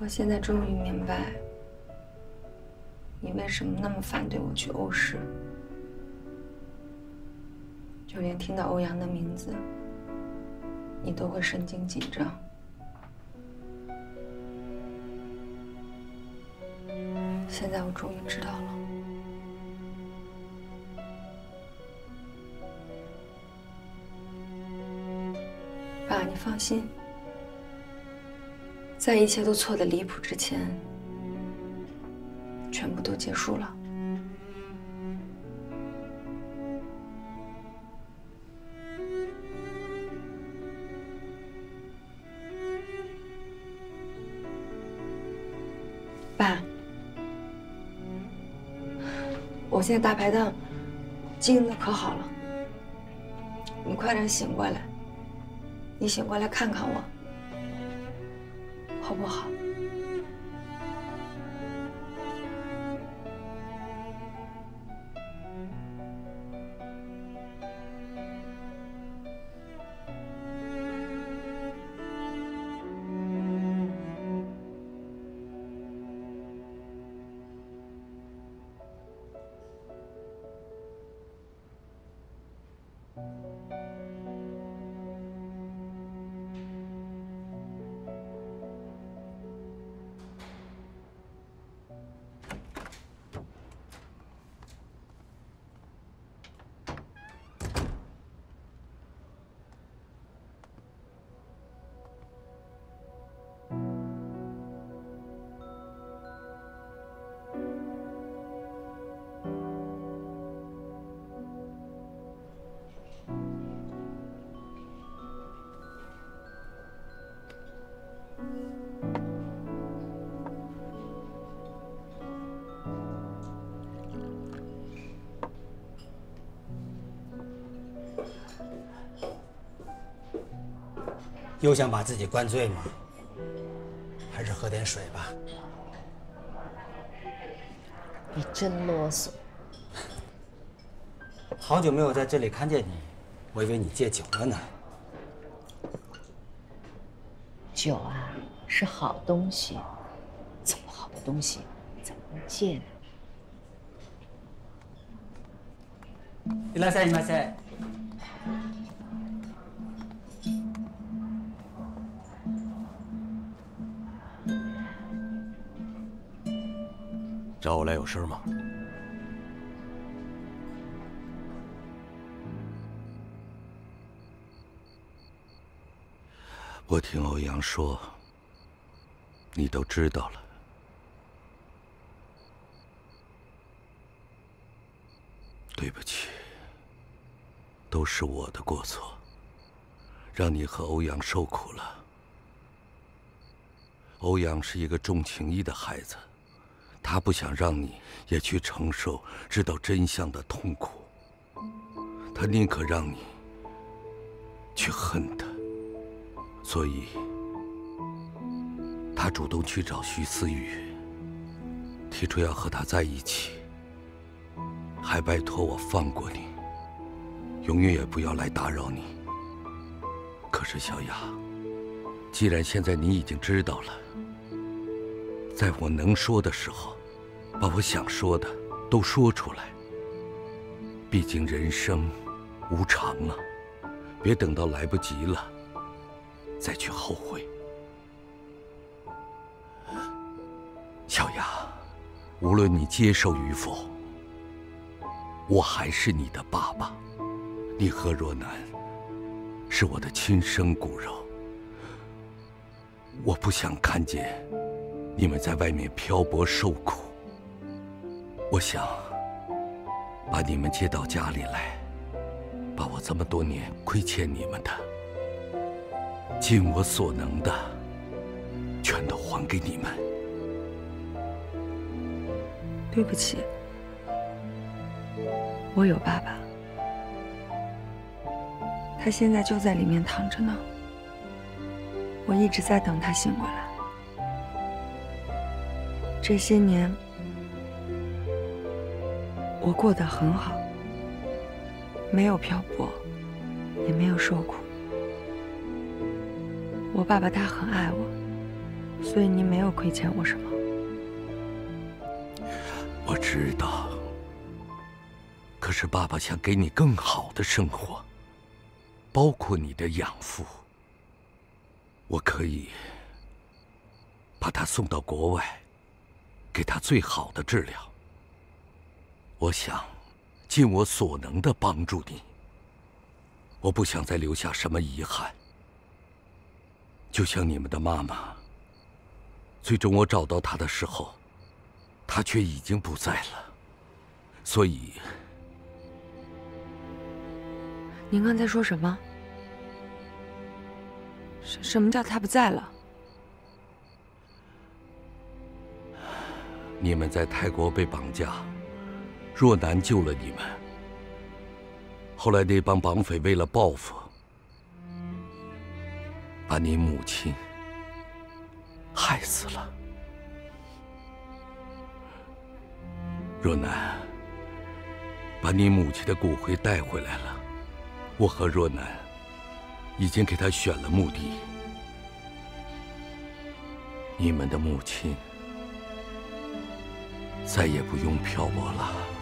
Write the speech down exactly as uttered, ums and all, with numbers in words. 我现在终于明白，你为什么那么反对我去欧式，就连听到欧阳的名字，你都会神经紧张。现在我终于知道了。 爸，你放心，在一切都错得离谱之前，全部都结束了。爸，我现在大排档经营的可好了，你快点醒过来。 你醒过来看看我，好不好？又想把自己灌醉吗？还是喝点水吧。你真啰嗦。好久没有在这里看见你，我以为你戒酒了呢。酒啊，是好东西，这么好的东西怎么能戒呢？いらっしゃいませ。 找我来有事吗？我听欧阳说，你都知道了。对不起，都是我的过错，让你和欧阳受苦了。欧阳是一个重情义的孩子。 他不想让你也去承受知道真相的痛苦，他宁可让你去恨他，所以，他主动去找徐思雨，提出要和他在一起，还拜托我放过你，永远也不要来打扰你。可是小雅，既然现在你已经知道了。 在我能说的时候，把我想说的都说出来。毕竟人生无常啊，别等到来不及了再去后悔。小雅，无论你接受与否，我还是你的爸爸。你和若楠是我的亲生骨肉，我不想看见。 你们在外面漂泊受苦，我想把你们接到家里来，把我这么多年亏欠你们的，尽我所能的，全都还给你们。对不起，我有爸爸，他现在就在里面躺着呢，我一直在等他醒过来。 这些年，我过得很好，没有漂泊，也没有受苦。我爸爸他很爱我，所以您没有亏欠我什么。我知道，可是爸爸想给你更好的生活，包括你的养父。我可以把他送到国外，给他最好的治疗。我想尽我所能的帮助你。我不想再留下什么遗憾。 就像你们的妈妈，最终我找到她的时候，她却已经不在了，所以。您刚才说什么？什什么叫她不在了？你们在泰国被绑架，若男救了你们。后来那帮绑匪为了报复。 把你母亲害死了，若男，把你母亲的骨灰带回来了。我和若男已经给他选了墓地，你们的母亲再也不用漂泊了。